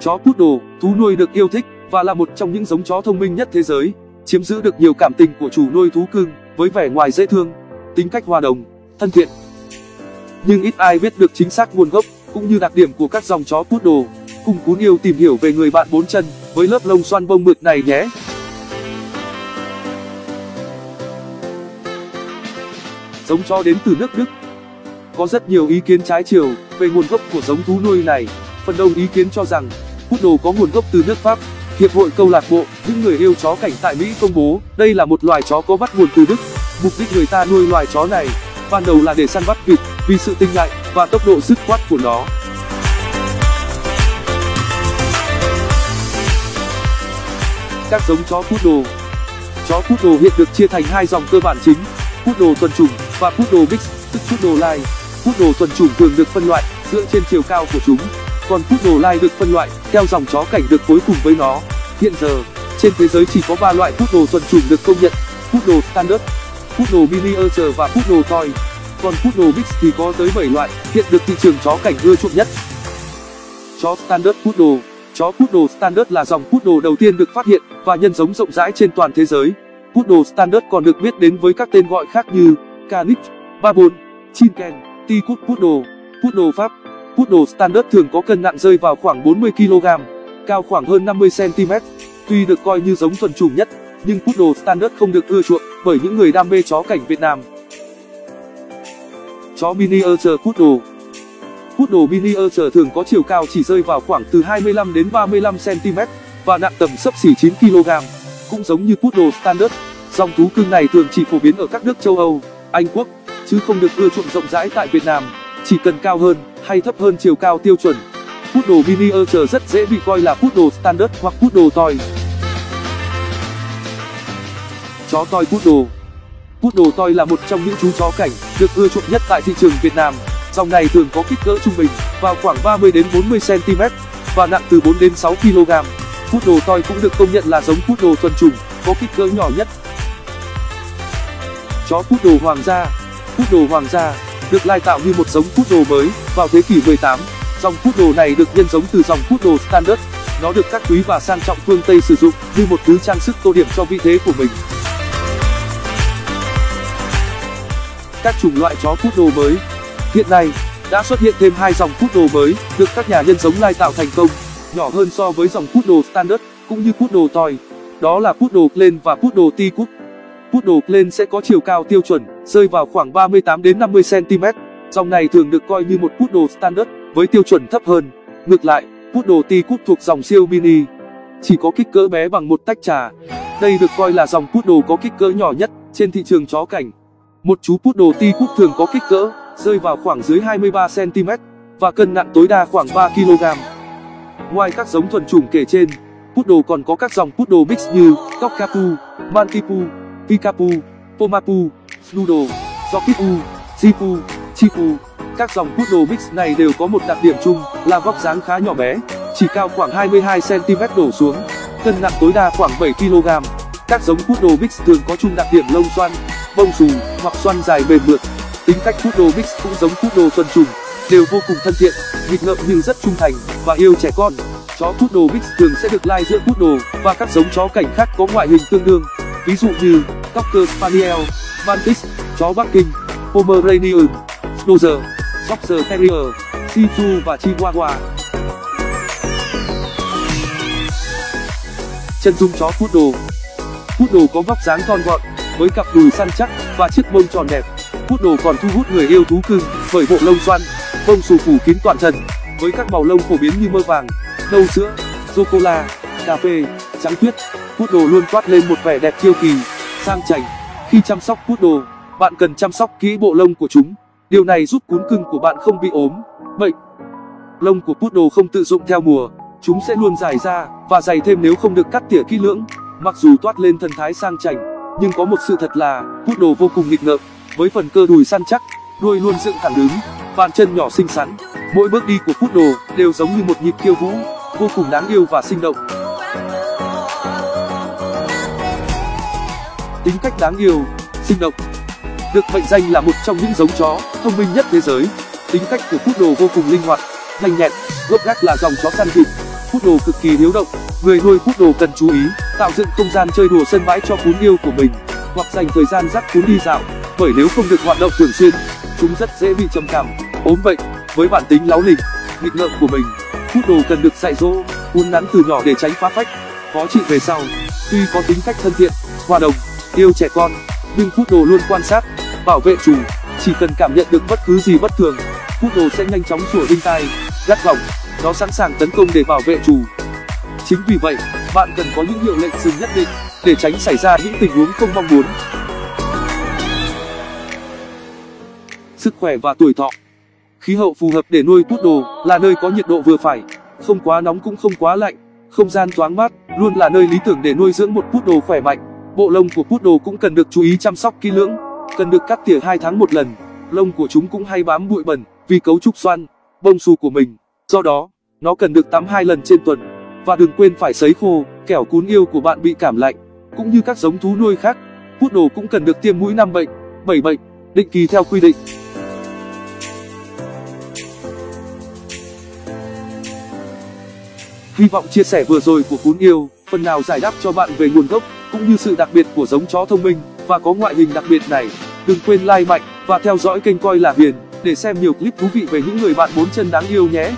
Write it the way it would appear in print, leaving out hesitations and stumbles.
Chó Poodle, thú nuôi được yêu thích và là một trong những giống chó thông minh nhất thế giới, chiếm giữ được nhiều cảm tình của chủ nuôi thú cưng với vẻ ngoài dễ thương, tính cách hòa đồng, thân thiện. Nhưng ít ai biết được chính xác nguồn gốc cũng như đặc điểm của các dòng chó Poodle. Cùng Cún Yêu tìm hiểu về người bạn bốn chân với lớp lông xoăn bông mượt này nhé. Giống chó đến từ nước Đức. Có rất nhiều ý kiến trái chiều về nguồn gốc của giống thú nuôi này. Phần đông ý kiến cho rằng Poodle có nguồn gốc từ nước Pháp. Hiệp hội câu lạc bộ những người yêu chó cảnh tại Mỹ công bố đây là một loài chó có bắt nguồn từ Đức. Mục đích người ta nuôi loài chó này ban đầu là để săn bắt vịt vì sự tinh nhạy và tốc độ dứt khoát của nó. Các giống chó Poodle. Chó Poodle hiện được chia thành hai dòng cơ bản chính: Poodle thuần chủng và Poodle mix, tức Poodle lai. Poodle thuần chủng thường được phân loại dựa trên chiều cao của chúng, còn Poodle lai được phân loại theo dòng chó cảnh được phối cùng với nó. Hiện giờ, trên thế giới chỉ có 3 loại Poodle thuần chủng được công nhận: Poodle standard, Poodle miniature và Poodle toy. Còn Poodle mix thì có tới 7 loại, hiện được thị trường chó cảnh ưa chuộng nhất. Chó standard Poodle. Chó Poodle standard là dòng Poodle đầu tiên được phát hiện và nhân giống rộng rãi trên toàn thế giới. Poodle standard còn được biết đến với các tên gọi khác như Canic, Babon, Chinken, Ticoot Poodle. Poodle Pháp. Poodle standard thường có cân nặng rơi vào khoảng 40 kg, cao khoảng hơn 50 cm. Tuy được coi như giống thuần chủng nhất, nhưng Poodle standard không được ưa chuộng bởi những người đam mê chó cảnh Việt Nam. Chó miniature Poodle. Poodle miniature thường có chiều cao chỉ rơi vào khoảng từ 25 đến 35 cm và nặng tầm xấp xỉ 9 kg. Cũng giống như Poodle standard, dòng thú cưng này thường chỉ phổ biến ở các nước châu Âu, Anh Quốc, chứ không được ưa chuộng rộng rãi tại Việt Nam. Chỉ cần cao hơn hay thấp hơn chiều cao tiêu chuẩn, Poodle miniature rất dễ bị coi là Poodle standard hoặc Poodle toy. Chó toy Poodle. Poodle toy là một trong những chú chó cảnh được ưa chuộng nhất tại thị trường Việt Nam. Dòng này thường có kích cỡ trung bình vào khoảng 30 đến 40 cm và nặng từ 4 đến 6 kg. Poodle toy cũng được công nhận là giống Poodle thuần chủng, có kích cỡ nhỏ nhất. Chó Poodle hoàng gia. Poodle hoàng gia được lai tạo như một giống Poodle mới vào thế kỷ 18. Dòng Poodle này được nhân giống từ dòng Poodle standard. Nó được các quý bà sang trọng phương Tây sử dụng như một thứ trang sức tô điểm cho vị thế của mình. Các chủng loại chó Poodle mới. Hiện nay, đã xuất hiện thêm hai dòng Poodle mới được các nhà nhân giống lai tạo thành công, nhỏ hơn so với dòng Poodle standard cũng như Poodle toy. Đó là Poodle Plain và Poodle Ticoot. Poodle Plain sẽ có chiều cao tiêu chuẩn rơi vào khoảng 38 đến 50 cm. Dòng này thường được coi như một Poodle standard với tiêu chuẩn thấp hơn. Ngược lại, Poodle Ticoot thuộc dòng siêu mini, chỉ có kích cỡ bé bằng một tách trà. Đây được coi là dòng Poodle có kích cỡ nhỏ nhất trên thị trường chó cảnh. Một chú Poodle Ticoot thường có kích cỡ rơi vào khoảng dưới 23 cm và cân nặng tối đa khoảng 3 kg. Ngoài các giống thuần chủng kể trên, Poodle còn có các dòng Poodle mix như Cockapoo, Maltipoo, Pikapoo, Pomapoo, Snoodle, Jockipoo, Zipoo, Chipoo. Các dòng Poodle mix này đều có một đặc điểm chung là vóc dáng khá nhỏ bé, chỉ cao khoảng 22 cm đổ xuống, cân nặng tối đa khoảng 7 kg. Các giống Poodle mix thường có chung đặc điểm lông xoăn, bông xù hoặc xoăn dài mềm mượt. Tính cách Poodle mix cũng giống Poodle thuần chủng, đều vô cùng thân thiện, nghịch ngợm nhưng rất trung thành và yêu trẻ con. Chó Poodle mix thường sẽ được lai giữa Poodle và các giống chó cảnh khác có ngoại hình tương đương, ví dụ như Cocker Spaniel, Mantis, chó Bắc Kinh, Pomeranian, Schnauzer, Boxer Terrier, Shih Tzu và Chihuahua. Chân dung chó Poodle. Poodle có vóc dáng thon gọn với cặp đùi săn chắc và chiếc mông tròn đẹp. Poodle còn thu hút người yêu thú cưng bởi bộ lông xoăn, bông xù phủ kín toàn thân với các màu lông phổ biến như mơ vàng, nâu sữa, chocola, cà phê, trắng tuyết. Poodle luôn toát lên một vẻ đẹp kiêu kỳ, sang chảnh. Khi chăm sóc Poodle, bạn cần chăm sóc kỹ bộ lông của chúng. Điều này giúp cún cưng của bạn không bị ốm, bệnh. Lông của Poodle không tự rụng theo mùa, chúng sẽ luôn dài ra và dày thêm nếu không được cắt tỉa kỹ lưỡng. Mặc dù toát lên thần thái sang chảnh, nhưng có một sự thật là Poodle vô cùng nghịch ngợm. Với phần cơ đùi săn chắc, đuôi luôn dựng thẳng đứng, bàn chân nhỏ xinh xắn. Mỗi bước đi của Poodle đều giống như một nhịp khiêu vũ, vô cùng đáng yêu và sinh động. Tính cách đáng yêu, sinh động. Được mệnh danh là một trong những giống chó thông minh nhất thế giới, tính cách của Poodle vô cùng linh hoạt, nhanh nhẹn, gốc gác là dòng chó săn vịt. Poodle cực kỳ hiếu động, người nuôi Poodle cần chú ý tạo dựng không gian chơi đùa sân bãi cho cún yêu của mình, hoặc dành thời gian dắt cún đi dạo, bởi nếu không được hoạt động thường xuyên, chúng rất dễ bị trầm cảm, ốm bệnh. Với bản tính láu lịch, nghịch ngợm của mình, Poodle cần được dạy dỗ, uốn nắn từ nhỏ để tránh phá phách, khó trị về sau. Tuy có tính cách thân thiện, hòa đồng, yêu trẻ con, nhưng Poodle luôn quan sát, bảo vệ chủ. Chỉ cần cảm nhận được bất cứ gì bất thường, Poodle sẽ nhanh chóng sủa đinh tai, gắt gỏng. Nó sẵn sàng tấn công để bảo vệ chủ. Chính vì vậy, bạn cần có những hiệu lệnh dừng nhất định để tránh xảy ra những tình huống không mong muốn. Sức khỏe và tuổi thọ. Khí hậu phù hợp để nuôi Poodle là nơi có nhiệt độ vừa phải, không quá nóng cũng không quá lạnh, không gian thoáng mát luôn là nơi lý tưởng để nuôi dưỡng một Poodle khỏe mạnh. Bộ lông của Poodle cũng cần được chú ý chăm sóc kỹ lưỡng, cần được cắt tỉa 2 tháng một lần. Lông của chúng cũng hay bám bụi bẩn vì cấu trúc xoăn, bông xù của mình. Do đó, nó cần được tắm 2 lần trên tuần. Và đừng quên phải sấy khô, kẻo cún yêu của bạn bị cảm lạnh. Cũng như các giống thú nuôi khác, Poodle cũng cần được tiêm mũi 5 bệnh, 7 bệnh, định kỳ theo quy định. Hy vọng chia sẻ vừa rồi của cún yêu phần nào giải đáp cho bạn về nguồn gốc cũng như sự đặc biệt của giống chó thông minh và có ngoại hình đặc biệt này. Đừng quên like mạnh và theo dõi kênh Coi là Hiền để xem nhiều clip thú vị về những người bạn 4 chân đáng yêu nhé.